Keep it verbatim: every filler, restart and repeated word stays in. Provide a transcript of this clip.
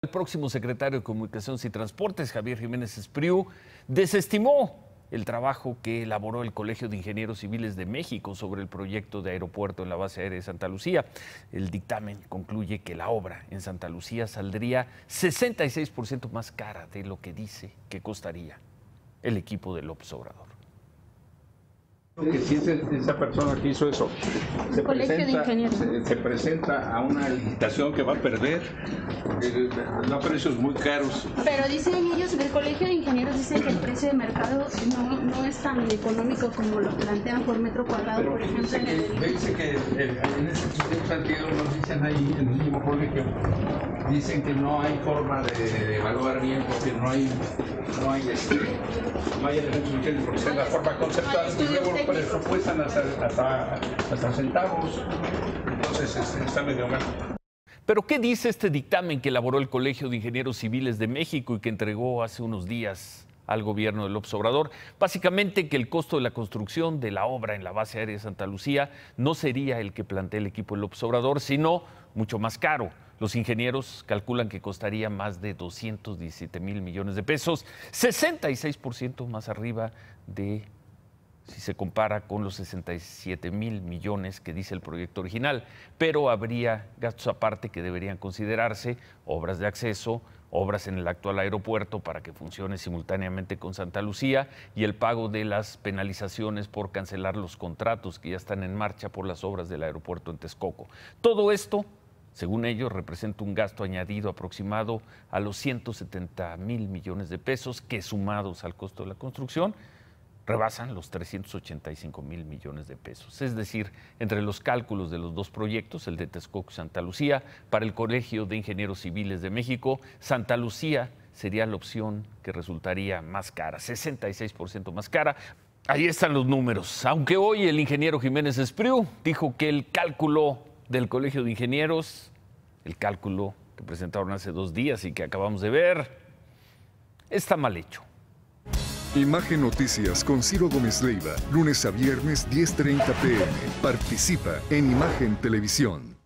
El próximo secretario de Comunicaciones y Transportes, Javier Jiménez Espriu, desestimó el trabajo que elaboró el Colegio de Ingenieros Civiles de México sobre el proyecto de aeropuerto en la base aérea de Santa Lucía. El dictamen concluye que la obra en Santa Lucía saldría sesenta y seis por ciento más cara de lo que dice que costaría el equipo de López Obrador. Que si ese, esa persona que hizo eso se presenta, se, se presenta a una licitación que va a perder, eh, a precios muy caros. Pero dicen ellos, el Colegio de Ingenieros dice que el precio de mercado no, no es tan económico como lo plantean por metro cuadrado, pero por ejemplo. Dice que, en, el... dice que eh, en ese sentido nos dicen ahí en el mismo colegio, dicen que no hay forma de, de evaluar bien porque no hay, no hay este, no hay elementos suficientes porque es la forma conceptual y luego presupuestan hasta, hasta, hasta centavos, entonces este, está medio mal. Pero ¿qué dice este dictamen que elaboró el Colegio de Ingenieros Civiles de México y que entregó hace unos días al gobierno de López Obrador? Básicamente que el costo de la construcción de la obra en la base aérea de Santa Lucía no sería el que plantea el equipo de López Obrador, sino mucho más caro. Los ingenieros calculan que costaría más de doscientos diecisiete mil millones de pesos, sesenta y seis por ciento más arriba de, si se compara con los sesenta y siete mil millones que dice el proyecto original. Pero habría gastos aparte que deberían considerarse, obras de acceso, obras en el actual aeropuerto para que funcione simultáneamente con Santa Lucía y el pago de las penalizaciones por cancelar los contratos que ya están en marcha por las obras del aeropuerto en Texcoco. Todo esto, según ellos, representa un gasto añadido aproximado a los ciento setenta mil millones de pesos que, sumados al costo de la construcción, rebasan los trescientos ochenta y cinco mil millones de pesos. Es decir, entre los cálculos de los dos proyectos, el de Texcoco y Santa Lucía, para el Colegio de Ingenieros Civiles de México, Santa Lucía sería la opción que resultaría más cara, sesenta y seis por ciento más cara. Ahí están los números. Aunque hoy el ingeniero Jiménez Espriu dijo que el cálculo del Colegio de Ingenieros, el cálculo que presentaron hace dos días y que acabamos de ver, está mal hecho. Imagen Noticias con Ciro Gómez Leyva, lunes a viernes diez treinta p m Participa en Imagen Televisión.